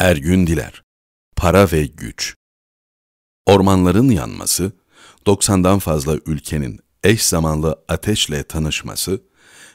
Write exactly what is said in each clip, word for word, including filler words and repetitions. Ergün Diler, Para ve Güç. Ormanların yanması, doksandan fazla ülkenin eş zamanlı ateşle tanışması,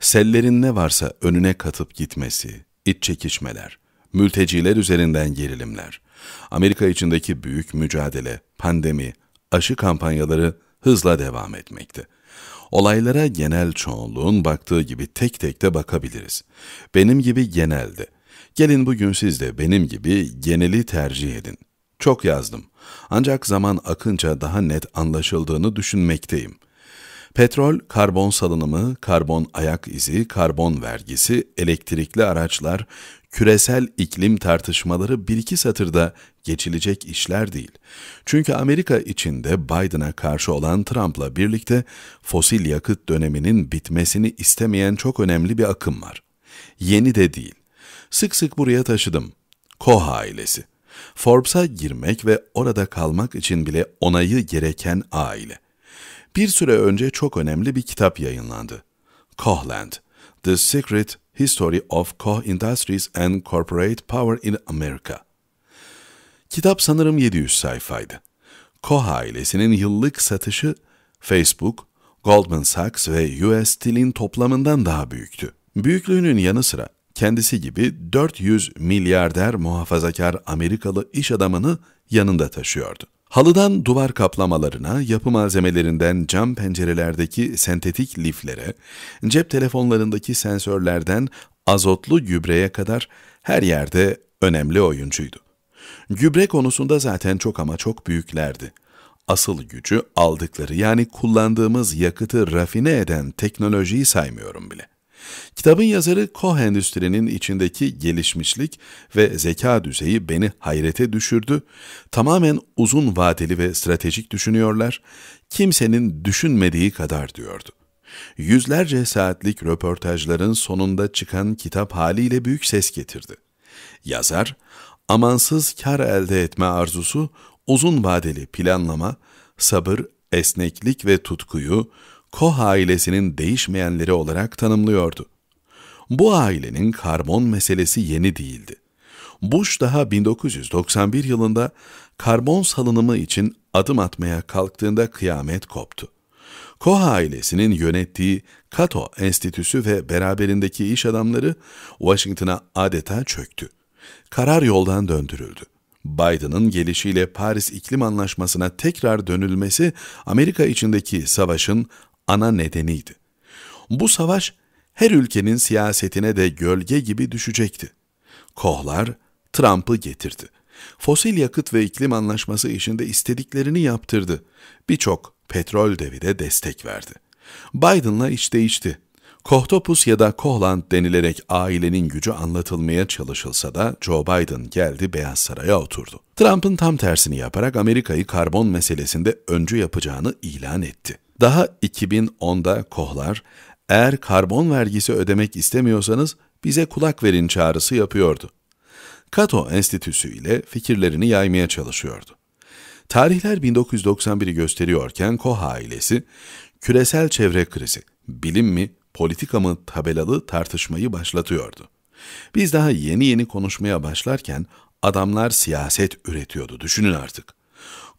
sellerin ne varsa önüne katıp gitmesi, iç çekişmeler, mülteciler üzerinden gerilimler, Amerika içindeki büyük mücadele, pandemi, aşı kampanyaları hızla devam etmekte. Olaylara genel çoğunluğun baktığı gibi tek tek de bakabiliriz. Benim gibi genelde. Gelin bugün siz de benim gibi geneli tercih edin. Çok yazdım. Ancak zaman akınca daha net anlaşıldığını düşünmekteyim. Petrol, karbon salınımı, karbon ayak izi, karbon vergisi, elektrikli araçlar, küresel iklim tartışmaları bir iki satırda geçilecek işler değil. Çünkü Amerika içinde Biden'a karşı olan Trump'la birlikte fosil yakıt döneminin bitmesini istemeyen çok önemli bir akım var. Yeni de değil. Sık sık buraya taşıdım. Koch ailesi. Forbes'a girmek ve orada kalmak için bile onayı gereken aile. Bir süre önce çok önemli bir kitap yayınlandı. Kochland, The Secret History of Koch Industries and Corporate Power in America. Kitap sanırım yedi yüz sayfaydı. Koch ailesinin yıllık satışı Facebook, Goldman Sachs ve U S Steel'in toplamından daha büyüktü. Büyüklüğünün yanı sıra kendisi gibi dört yüz milyarder muhafazakar Amerikalı iş adamını yanında taşıyordu. Halıdan duvar kaplamalarına, yapı malzemelerinden cam pencerelerdeki sentetik liflere, cep telefonlarındaki sensörlerden azotlu gübreye kadar her yerde önemli oyuncuydu. Gübre konusunda zaten çok ama çok büyüklerdi. Asıl gücü aldıkları, yani kullandığımız yakıtı rafine eden teknolojiyi saymıyorum bile. Kitabın yazarı, Koch endüstrinin içindeki gelişmişlik ve zeka düzeyi beni hayrete düşürdü. Tamamen uzun vadeli ve stratejik düşünüyorlar, kimsenin düşünmediği kadar diyordu. Yüzlerce saatlik röportajların sonunda çıkan kitap haliyle büyük ses getirdi. Yazar, amansız kar elde etme arzusu, uzun vadeli planlama, sabır, esneklik ve tutkuyu Koch ailesinin değişmeyenleri olarak tanımlıyordu. Bu ailenin karbon meselesi yeni değildi. Bush daha bin dokuz yüz doksan bir yılında karbon salınımı için adım atmaya kalktığında kıyamet koptu. Koch ailesinin yönettiği Cato Enstitüsü ve beraberindeki iş adamları Washington'a adeta çöktü. Karar yoldan döndürüldü. Biden'ın gelişiyle Paris İklim Anlaşması'na tekrar dönülmesi Amerika içindeki savaşın ana nedeniydi. Bu savaş her ülkenin siyasetine de gölge gibi düşecekti. Kochlar Trump'ı getirdi. Fosil yakıt ve iklim anlaşması işinde istediklerini yaptırdı. Birçok petrol devi de destek verdi. Biden'la iç değişti. Kohtopus ya da Kochland denilerek ailenin gücü anlatılmaya çalışılsa da Joe Biden geldi, Beyaz Saray'a oturdu. Trump'ın tam tersini yaparak Amerika'yı karbon meselesinde öncü yapacağını ilan etti. Daha iki bin onda Kochlar, eğer karbon vergisi ödemek istemiyorsanız bize kulak verin çağrısı yapıyordu. Cato Enstitüsü ile fikirlerini yaymaya çalışıyordu. Tarihler bin dokuz yüz doksan biri gösteriyorken Koch ailesi, küresel çevre krizi, bilim mi, politika mı tabelalı tartışmayı başlatıyordu. Biz daha yeni yeni konuşmaya başlarken adamlar siyaset üretiyordu, düşünün artık.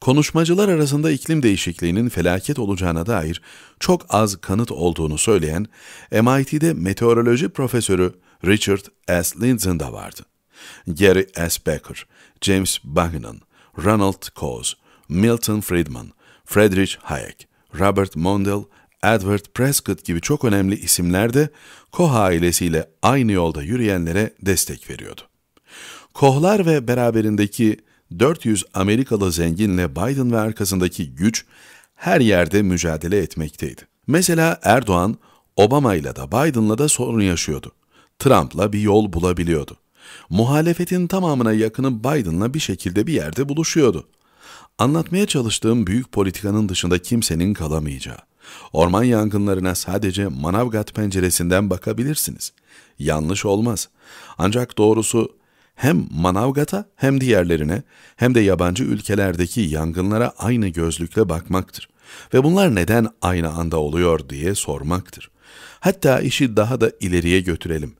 Konuşmacılar arasında iklim değişikliğinin felaket olacağına dair çok az kanıt olduğunu söyleyen M I T'de meteoroloji profesörü Richard S. Lindzen de vardı. Gary S. Becker, James Bagnan, Ronald Coase, Milton Friedman, Friedrich Hayek, Robert Mondale, Edward Prescott gibi çok önemli isimler de Koch ailesiyle aynı yolda yürüyenlere destek veriyordu. Kochlar ve beraberindeki dört yüz Amerikalı zenginle Biden ve arkasındaki güç her yerde mücadele etmekteydi. Mesela Erdoğan, Obama'yla da Biden'la da sorun yaşıyordu. Trump'la bir yol bulabiliyordu. Muhalefetin tamamına yakını Biden'la bir şekilde bir yerde buluşuyordu. Anlatmaya çalıştığım büyük politikanın dışında kimsenin kalamayacağı. Orman yangınlarına sadece Manavgat penceresinden bakabilirsiniz. Yanlış olmaz. Ancak doğrusu hem Manavgat'a hem diğerlerine hem de yabancı ülkelerdeki yangınlara aynı gözlükle bakmaktır. Ve bunlar neden aynı anda oluyor diye sormaktır. Hatta işi daha da ileriye götürelim.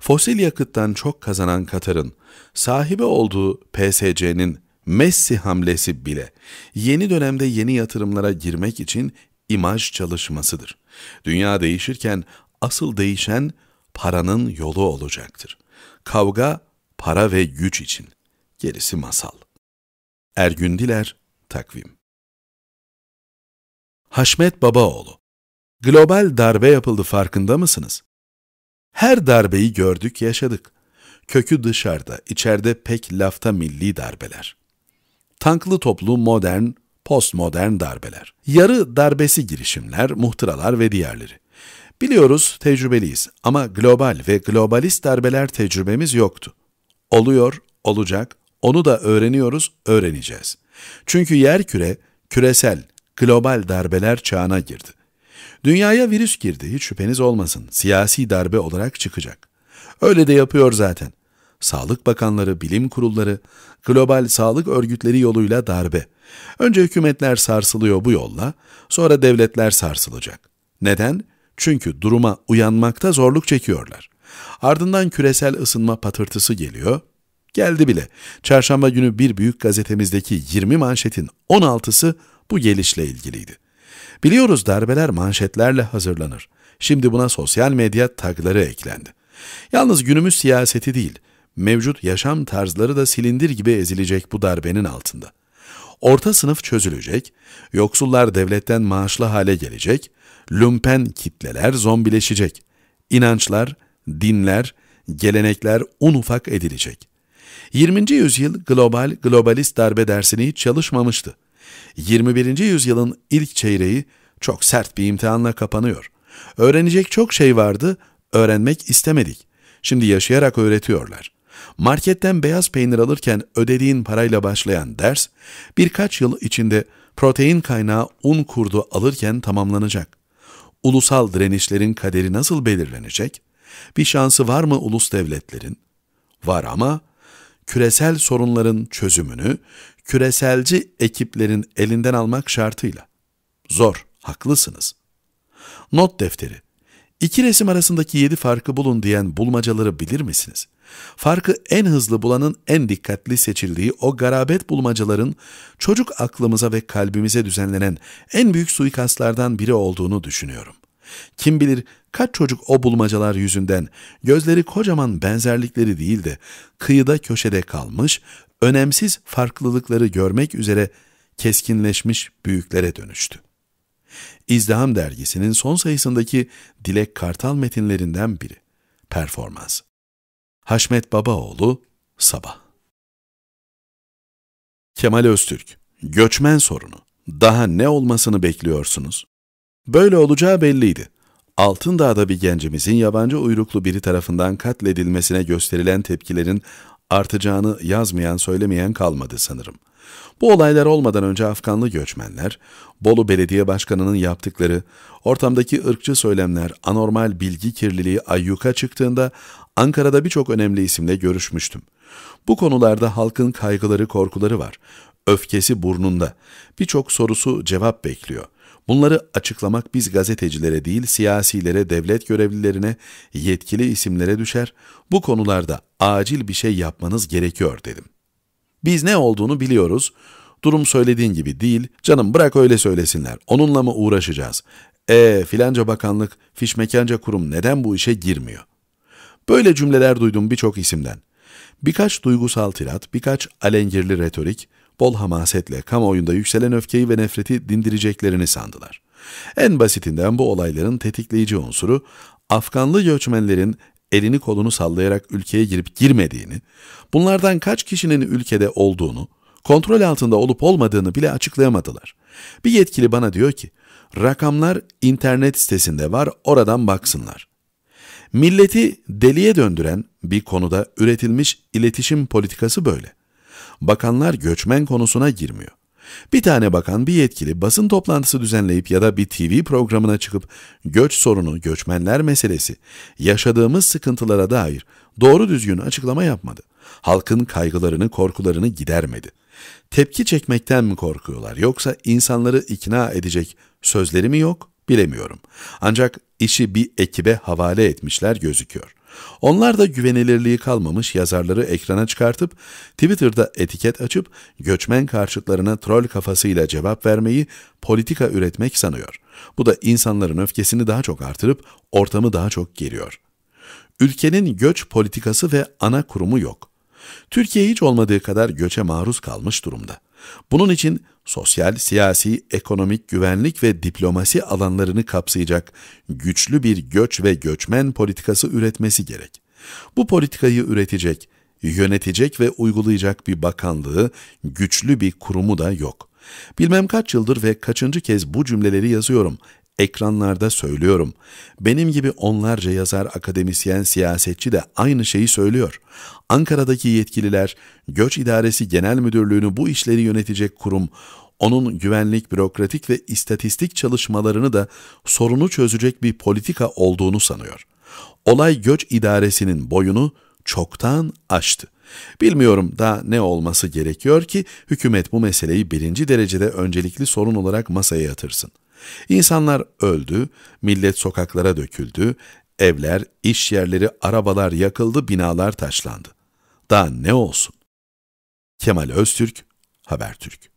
fosil yakıttan çok kazanan Katar'ın, sahibi olduğu P S C'nin Messi hamlesi bile yeni dönemde yeni yatırımlara girmek için imaj çalışmasıdır. Dünya değişirken asıl değişen paranın yolu olacaktır. Kavga para ve güç için. Gerisi masal. Ergün Diler, takvim. Haşmet Babaoğlu. Global darbe yapıldı, farkında mısınız? Her darbeyi gördük, yaşadık. Kökü dışarıda, içeride pek lafta milli darbeler. Tanklı toplu modern, postmodern darbeler. Yarı darbesi girişimler, muhtıralar ve diğerleri. Biliyoruz, tecrübeliyiz ama global ve globalist darbeler tecrübemiz yoktu. Oluyor, olacak, onu da öğreniyoruz, öğreneceğiz. Çünkü yerküre, küresel, global darbeler çağına girdi. Dünyaya virüs girdi, hiç şüpheniz olmasın. Siyasi darbe olarak çıkacak. Öyle de yapıyor zaten. Sağlık bakanları, bilim kurulları, global sağlık örgütleri yoluyla darbe. Önce hükümetler sarsılıyor bu yolla, sonra devletler sarsılacak. Neden? Çünkü duruma uyanmakta zorluk çekiyorlar. Ardından küresel ısınma patırtısı geliyor. Geldi bile. Çarşamba günü bir büyük gazetemizdeki yirmi manşetin on altısı bu gelişle ilgiliydi. Biliyoruz, darbeler manşetlerle hazırlanır. Şimdi buna sosyal medya tagları eklendi. Yalnız günümüz siyaseti değil, mevcut yaşam tarzları da silindir gibi ezilecek bu darbenin altında. Orta sınıf çözülecek, yoksullar devletten maaşlı hale gelecek, lümpen kitleler zombileşecek, inançlar, dinler, gelenekler un ufak edilecek. yirminci yüzyıl global, globalist darbe dersini hiç çalışmamıştı. yirmi birinci yüzyılın ilk çeyreği çok sert bir imtihanla kapanıyor. Öğrenecek çok şey vardı, öğrenmek istemedik. Şimdi yaşayarak öğretiyorlar. Marketten beyaz peynir alırken ödediğin parayla başlayan ders, birkaç yıl içinde protein kaynağı un kurdu alırken tamamlanacak. Ulusal direnişlerin kaderi nasıl belirlenecek? Bir şansı var mı ulus devletlerin? Var ama küresel sorunların çözümünü küreselci ekiplerin elinden almak şartıyla. Zor, haklısınız. Not defteri. İki resim arasındaki yedi farkı bulun diyen bulmacaları bilir misiniz? Farkı en hızlı bulanın en dikkatli seçildiği o garabet bulmacaların çocuk aklımıza ve kalbimize düzenlenen en büyük suikastlardan biri olduğunu düşünüyorum. Kim bilir kaç çocuk o bulmacalar yüzünden gözleri kocaman benzerlikleri değil de kıyıda köşede kalmış, önemsiz farklılıkları görmek üzere keskinleşmiş büyüklere dönüştü. İzdiham dergisinin son sayısındaki Dilek Kartal metinlerinden biri. Performans. Haşmet Babaoğlu, Sabah. Kemal Öztürk. Göçmen sorunu. Daha ne olmasını bekliyorsunuz? Böyle olacağı belliydi. Altındağ'da bir gencimizin yabancı uyruklu biri tarafından katledilmesine gösterilen tepkilerin artacağını yazmayan, söylemeyen kalmadı sanırım. Bu olaylar olmadan önce Afganlı göçmenler, Bolu Belediye Başkanı'nın yaptıkları, ortamdaki ırkçı söylemler, anormal bilgi kirliliği ayyuka çıktığında Ankara'da birçok önemli isimle görüşmüştüm. Bu konularda halkın kaygıları, korkuları var. Öfkesi burnunda. Birçok sorusu cevap bekliyor. Bunları açıklamak biz gazetecilere değil, siyasilere, devlet görevlilerine, yetkili isimlere düşer. Bu konularda acil bir şey yapmanız gerekiyor dedim. Biz ne olduğunu biliyoruz. Durum söylediğin gibi değil. Canım bırak öyle söylesinler. Onunla mı uğraşacağız? E filanca bakanlık, fişmekanca kurum neden bu işe girmiyor? Böyle cümleler duydum birçok isimden. Birkaç duygusal tirat, birkaç alengirli retorik, bol hamasetle kamuoyunda yükselen öfkeyi ve nefreti dindireceklerini sandılar. En basitinden bu olayların tetikleyici unsuru, Afganlı göçmenlerin elini kolunu sallayarak ülkeye girip girmediğini, bunlardan kaç kişinin ülkede olduğunu, kontrol altında olup olmadığını bile açıklayamadılar. Bir yetkili bana diyor ki, rakamlar internet sitesinde var, oradan baksınlar. Milleti deliye döndüren bir konuda üretilmiş iletişim politikası böyle. Bakanlar göçmen konusuna girmiyor. Bir tane bakan, bir yetkili basın toplantısı düzenleyip ya da bir T V programına çıkıp göç sorunu, göçmenler meselesi, yaşadığımız sıkıntılara dair doğru düzgün açıklama yapmadı. Halkın kaygılarını, korkularını gidermedi. Tepki çekmekten mi korkuyorlar, yoksa insanları ikna edecek sözleri mi yok bilemiyorum. Ancak işi bir ekibe havale etmişler gözüküyor. Onlar da güvenilirliği kalmamış yazarları ekrana çıkartıp Twitter'da etiket açıp göçmen karşıtlarına troll kafasıyla cevap vermeyi politika üretmek sanıyor. Bu da insanların öfkesini daha çok artırıp ortamı daha çok geriyor. Ülkenin göç politikası ve ana kurumu yok. Türkiye hiç olmadığı kadar göçe maruz kalmış durumda. Bunun için sosyal, siyasi, ekonomik, güvenlik ve diplomasi alanlarını kapsayacak güçlü bir göç ve göçmen politikası üretmesi gerek. Bu politikayı üretecek, yönetecek ve uygulayacak bir bakanlığı, güçlü bir kurumu da yok. Bilmem kaç yıldır ve kaçıncı kez bu cümleleri yazıyorum, ekranlarda söylüyorum. Benim gibi onlarca yazar, akademisyen, siyasetçi de aynı şeyi söylüyor. Ankara'daki yetkililer, Göç İdaresi Genel Müdürlüğü'nü bu işleri yönetecek kurum, onun güvenlik, bürokratik ve istatistik çalışmalarını da sorunu çözecek bir politika olduğunu sanıyor. Olay Göç İdaresi'nin boyunu çoktan aştı. Bilmiyorum daha ne olması gerekiyor ki hükümet bu meseleyi birinci derecede öncelikli sorun olarak masaya yatırsın. İnsanlar öldü, millet sokaklara döküldü, evler, iş yerleri, arabalar yakıldı, binalar taşlandı. Daha ne olsun? Kemal Öztürk, Habertürk.